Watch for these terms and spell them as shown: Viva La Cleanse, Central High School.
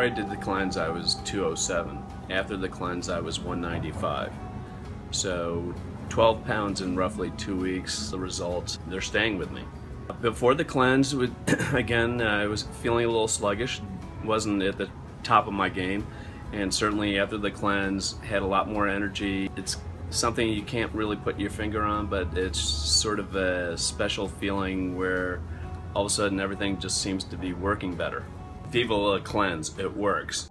Before I did the cleanse, I was 207. After the cleanse, I was 195. So 12 pounds in roughly 2 weeks. The results, they're staying with me. Before the cleanse, again, I was feeling a little sluggish. Wasn't at the top of my game. And certainly after the cleanse, had a lot more energy. It's something you can't really put your finger on, but it's sort of a special feeling where all of a sudden everything just seems to be working better. Viva La Cleanse, it works.